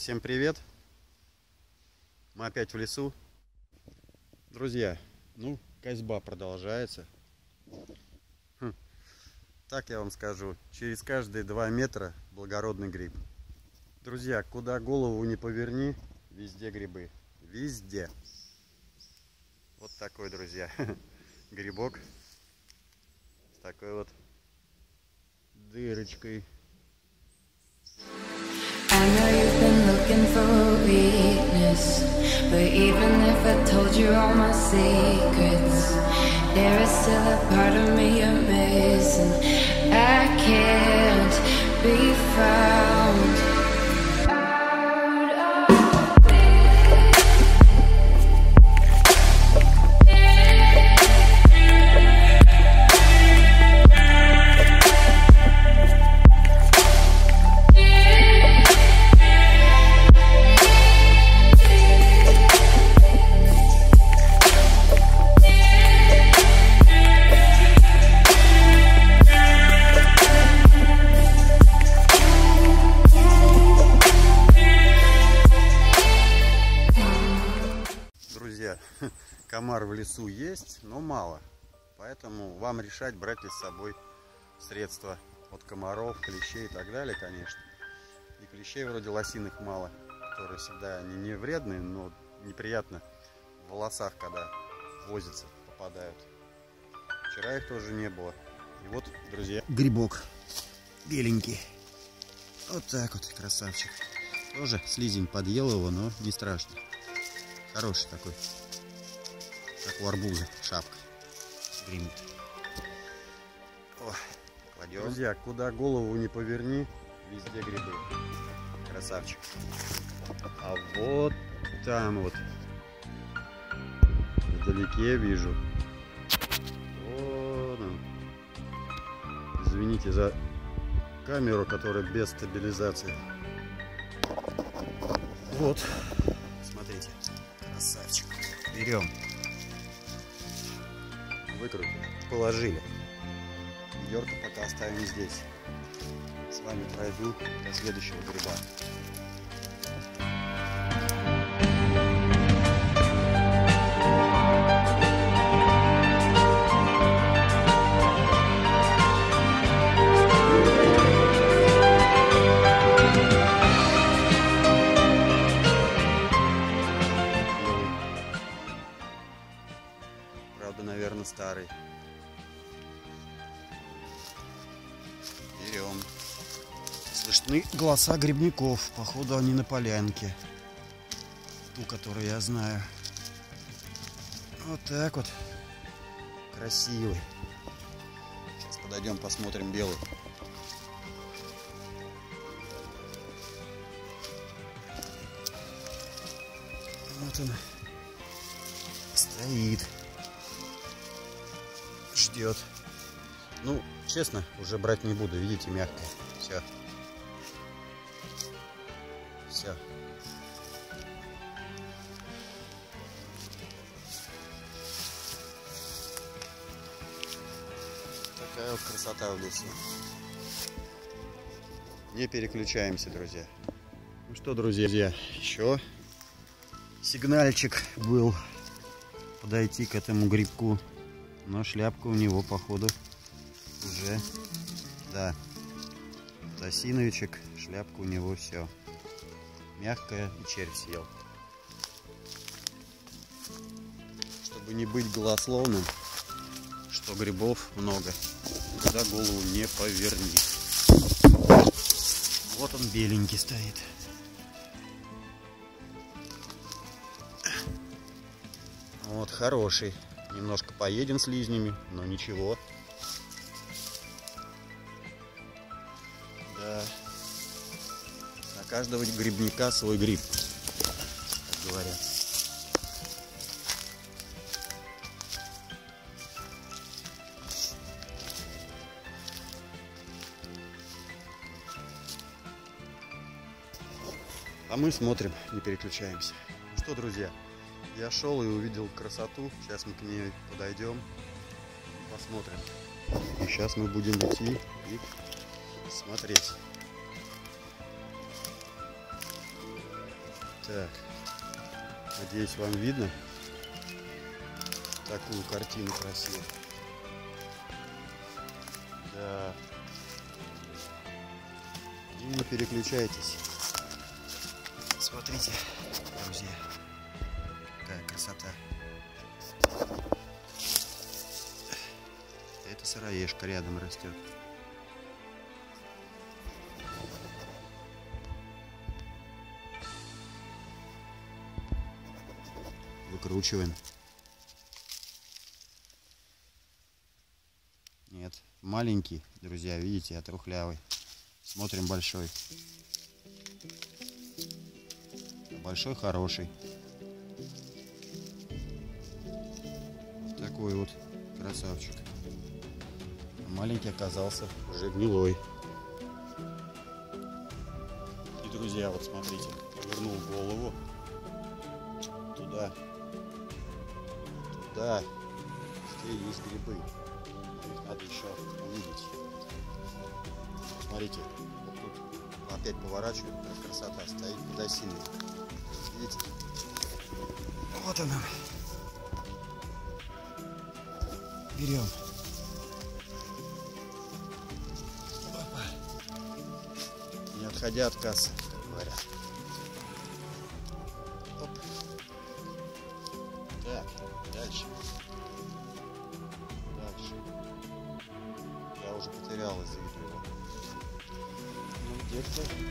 Всем привет! Мы опять в лесу. Друзья, ну, косьба продолжается. Так я вам скажу, через каждые 2 метра благородный гриб. Друзья, куда голову не поверни, везде грибы. Везде. Вот такой, друзья, грибок. С такой вот дырочкой. I know you've been looking for weakness, but even if I told you all my secrets, there is still a part of me I'm missing. I can't be found. Комар в лесу есть, но мало, поэтому вам решать, брать ли с собой средства от комаров, клещей и так далее, конечно. И клещей вроде лосиных мало, которые всегда они не вредные, но неприятно в волосах, когда возятся, попадают. Вчера их тоже не было. И вот, друзья, грибок беленький, вот так вот, красавчик. Тоже слизень подъел его, но не страшно. Хороший такой. Как у арбуза, шапка. Гримит. О, кладем. Друзья, куда голову не поверни, везде грибы. Красавчик. А вот там вот. Вдалеке вижу. Вон он. Извините за камеру, которая без стабилизации. Вот. Смотрите. Красавчик. Берем. Выкрутили, положили. Ёрка пока оставим здесь. С вами пройду до следующего гриба. Наверное, старый. Берем. Слышны голоса грибников. Походу, они на полянке. Ту, которую я знаю. Вот так вот. Красивый. Сейчас подойдем, посмотрим белый. Вот он. Стоит. Ждет. Ну, честно, уже брать не буду. Видите, мягкое. Все. Все. Такая вот красота в лесу. Не переключаемся, друзья. Ну что, друзья, еще сигнальчик был подойти к этому грибку. Но шляпка у него, походу, уже, да, лосиновичек, шляпка у него все. Мягкая, и червь съел. Чтобы не быть голословным, что грибов много, никуда голову не поверни. Вот он беленький стоит. Вот хороший. Немножко поедем слизнями, но ничего. Да. На каждого грибника свой гриб, как говорят. А мы смотрим, не переключаемся. Ну что, друзья? Я шел и увидел красоту. Сейчас мы к ней подойдем, посмотрим. И сейчас мы будем идти и смотреть. Так, надеюсь, вам видно такую картину красивую. Да. И не переключайтесь. Смотрите, друзья, какая красота. Это сыроежка рядом растет. Выкручиваем. Нет, маленький, друзья, видите, отрухлявый. Смотрим большой. Большой хороший. Такой вот красавчик. Маленький оказался уже гнилой. И, друзья, вот смотрите, повернул голову туда. Да, где есть грибы, их надо еще увидеть. Смотрите, вот тут опять поворачиваю, красота, стоит подосиной. Видите? Вот она. Берем. Опа. Не отходя от кассы, как говорят. Так, дальше. Дальше. Я уже потерял из виду его. Ну, где-то...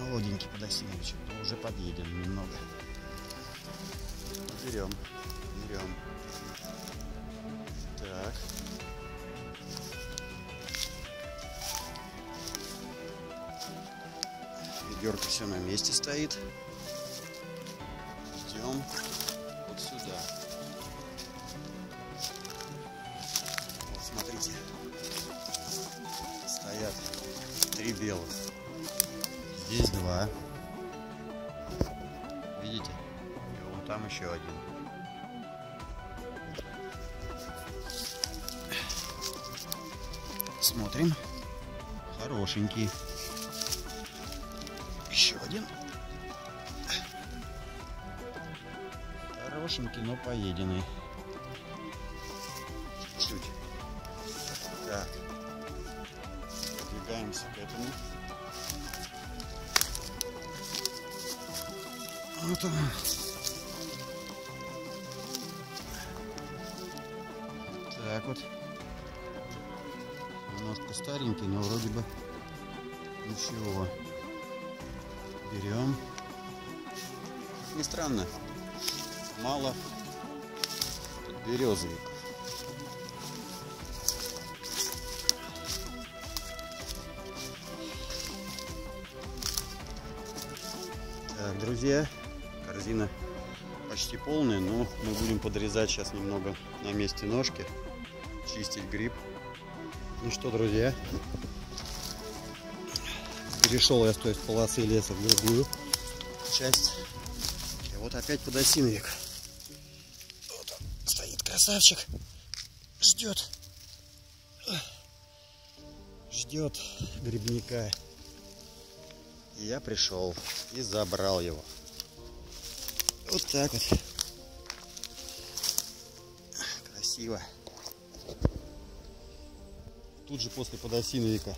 Молоденький подосиновичек, но уже подъеден немного. Берем, берем. Так. Ведерко все на месте стоит. Идем вот сюда. Вот смотрите. Стоят три белых. Здесь два. Видите? И вон там еще один. Смотрим. Хорошенький. Еще один. Хорошенький, но поеденный. Чуть. Так. Подвигаемся к этому. Вот он. Так вот. Немножко старенький, но вроде бы ничего. Берем. Как ни странно, мало березовик. Так, друзья. Корзина почти полная, но мы будем подрезать сейчас немного на месте ножки, чистить гриб. Ну что, друзья, перешел я с той полосы леса в другую часть. И вот опять подосиновик. Вот он стоит, красавчик, ждет, ждет грибника. И я пришел и забрал его. Вот так вот. Красиво. Тут же после подосиновика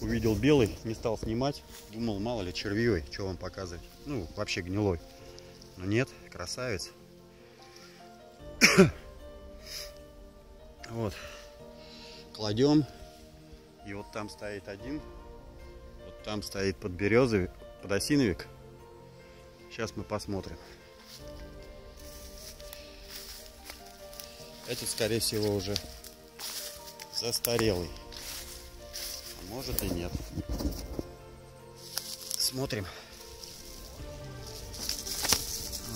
увидел белый, не стал снимать. Думал, мало ли, червивый, что вам показывать. Ну, вообще гнилой. Но нет, красавец. Вот. Кладем. И вот там стоит один. Вот там стоит подберезовик, подосиновик. Сейчас мы посмотрим. Этот, скорее всего, уже застарелый. может и нет. Смотрим.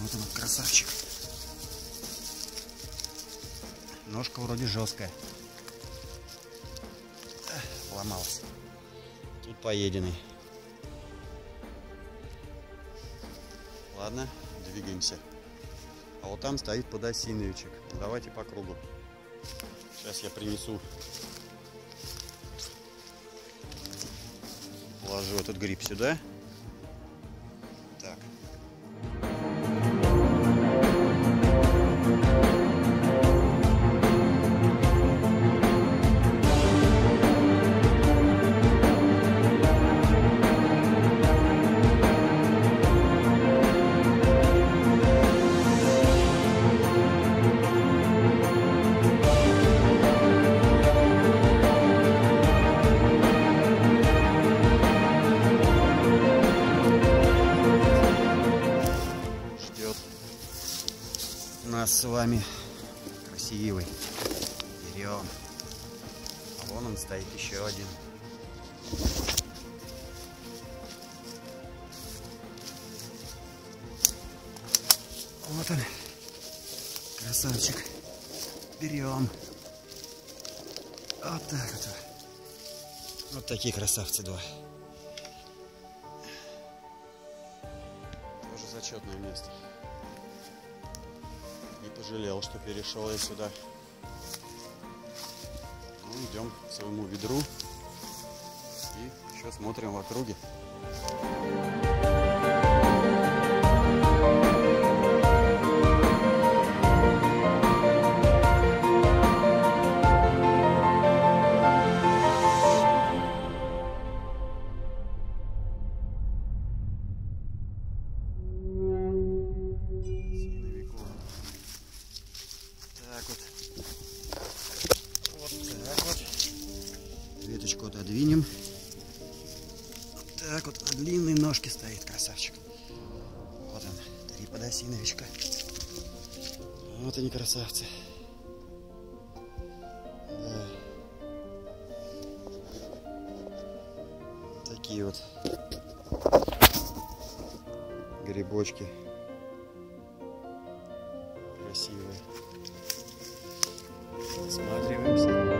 Вот он, красавчик. Ножка вроде жесткая. Ломался. Тут поеденный. Ладно, двигаемся. А вот там стоит подосиновичек. Давайте по кругу. Сейчас я принесу. Положу этот гриб сюда. Так. С вами красивый берем. А вон он стоит еще один. Вот он, красавчик, берем. Вот так вот. Вот такие красавцы два. Тоже зачетное место. Пожалел, что перешел я сюда. Ну, идем к своему ведру и еще смотрим в округе. Подвинем. Вот так вот, на длинной ножке стоит красавчик. Вот он, три подосиновичка. Вот они, красавцы. Да. Такие вот грибочки. Красивые. Осматриваемся.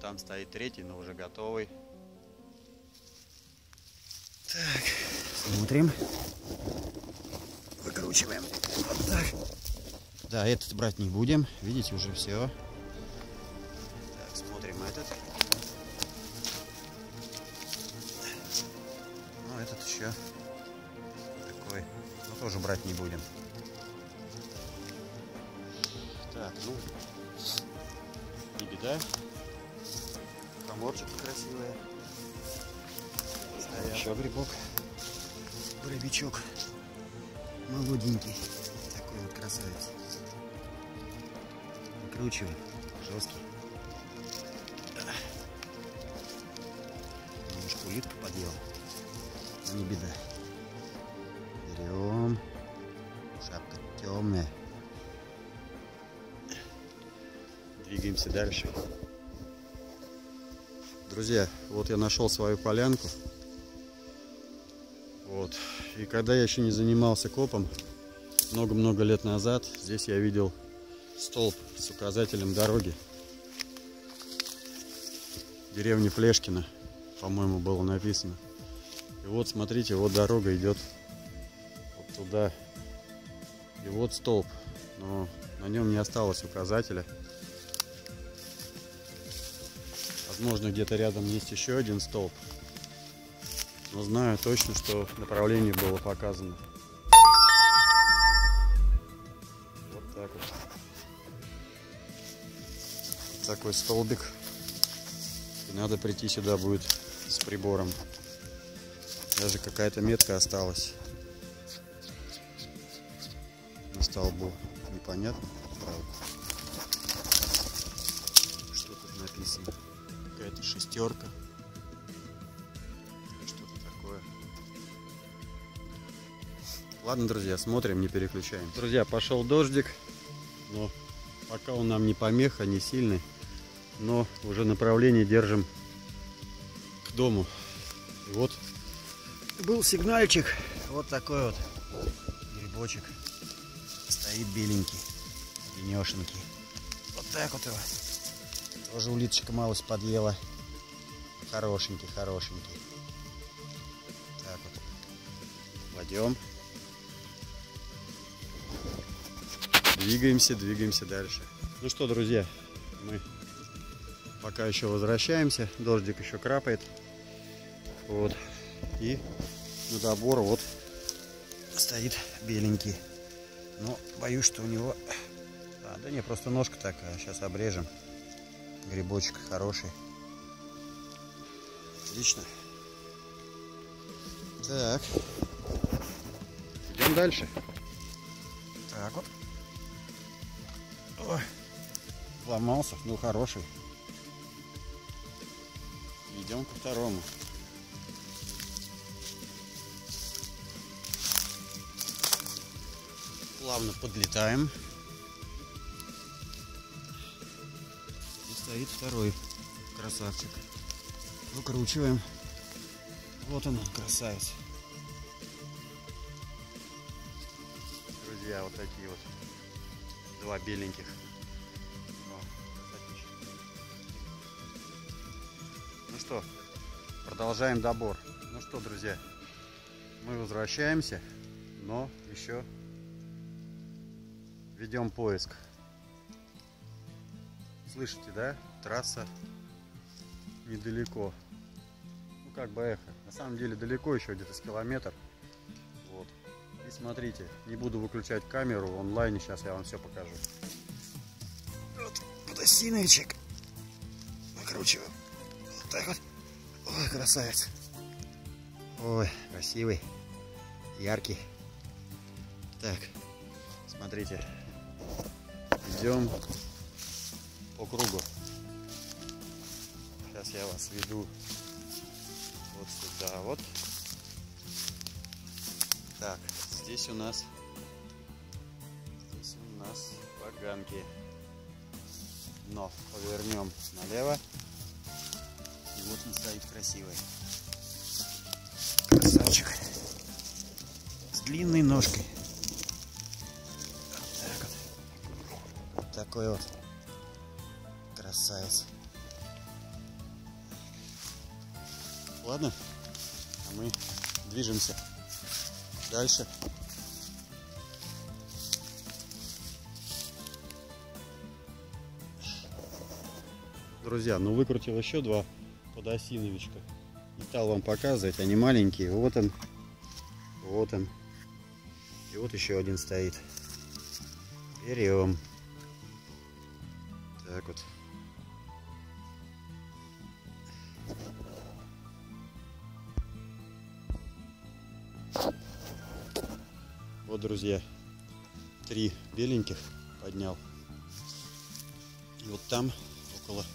Там стоит третий, но уже готовый. Так, смотрим. Выкручиваем. Вот так. Да, этот брать не будем. Видите, уже все. Так, смотрим этот. Ну, этот еще такой. Но тоже брать не будем. Так, ну, не беда. Коморчики красивые. Стоят. Еще грибок. Грибичок. Молоденький. Такой вот красавец. Выкручиваем. Жесткий. Немножко улитка подъела. Не беда. Берем. Шапка темная. Двигаемся дальше. Друзья, вот я нашел свою полянку. Вот. И когда я еще не занимался копом, много-много лет назад, здесь я видел столб с указателем дороги. Деревня Флешкина, по-моему, было написано. И вот, смотрите, вот дорога идет вот туда. И вот столб, но на нем не осталось указателя. Возможно, где-то рядом есть еще один столб. Но знаю точно, что направление было показано. Так вот. Такой столбик. И надо прийти сюда будет с прибором. Даже какая-то метка осталась на столбу. Непонятно, правда. Что тут написано? Какая-то шестерка. Что-то такое. Ладно, друзья, смотрим, не переключаем. Друзья, пошел дождик. Но пока он нам не помеха, не сильный, но уже направление держим к дому. И вот был сигнальчик, вот такой вот грибочек стоит беленький, денешенький. Вот так вот его. Тоже улиточка малость подъела. Хорошенький, хорошенький. Так вот. Кладем. Двигаемся, двигаемся дальше. Ну что, друзья, мы пока еще возвращаемся. Дождик еще крапает. Вот. И на забор вот стоит беленький. Но боюсь, что у него... да не, просто ножка такая. Сейчас обрежем. Грибочек хороший. Отлично. Так. Идем дальше. Так вот. Ой, ломался, ну хороший. Идем ко второму. Плавно подлетаем. И стоит второй красавчик. Выкручиваем. Вот он, красавец. Друзья, вот такие вот. Два беленьких. Ну что, продолжаем добор. Ну что, друзья, мы возвращаемся, но еще ведем поиск. Слышите, да? Трасса недалеко. Ну как бы эхо. На самом деле далеко еще, где-то с километр. И смотрите, не буду выключать камеру в онлайне, сейчас я вам все покажу. Вот подосиновичек. Накручиваем. Вот так вот. Ой, красавец. Ой, красивый. Яркий. Так, смотрите. Идем по кругу. Сейчас я вас веду вот сюда вот. Так, здесь у нас поганки, но повернем налево, и вот он стоит красивый, красавчик, с длинной ножкой, вот так вот, вот такой вот, красавец. Ладно, а мы движемся дальше. Друзья, ну выкрутил еще два подосиновичка. Не стал вам показывать, они маленькие. Вот он. Вот он. И вот еще один стоит. Берем. Так вот. Вот, друзья, три беленьких поднял. И вот там, около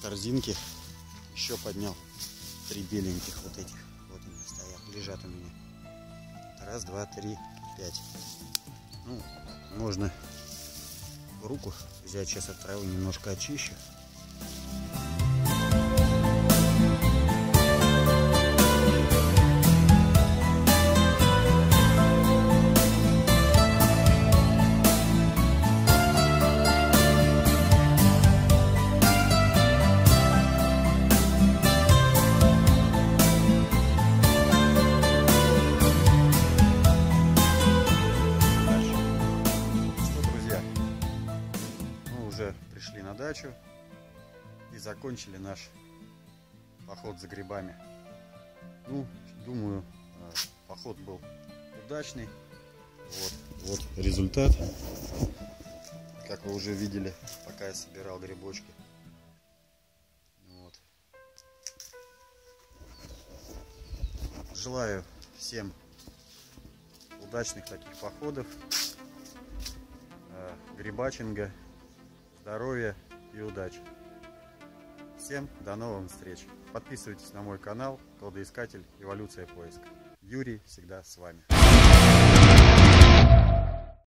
корзинки, еще поднял три беленьких вот этих. Вот они стоят, лежат у меня. Раз, два, три, пять. Ну, можно руку взять, сейчас от травы немножко очищу. уже пришли на дачу и закончили наш поход за грибами. Ну, думаю, поход был удачный. Вот результат, как вы уже видели, пока я собирал грибочки. Вот. Желаю всем удачных таких походов, грибачинга, здоровья и удачи. Всем до новых встреч. Подписывайтесь на мой канал Кладоискатель, эволюция поиска. Юрий всегда с вами.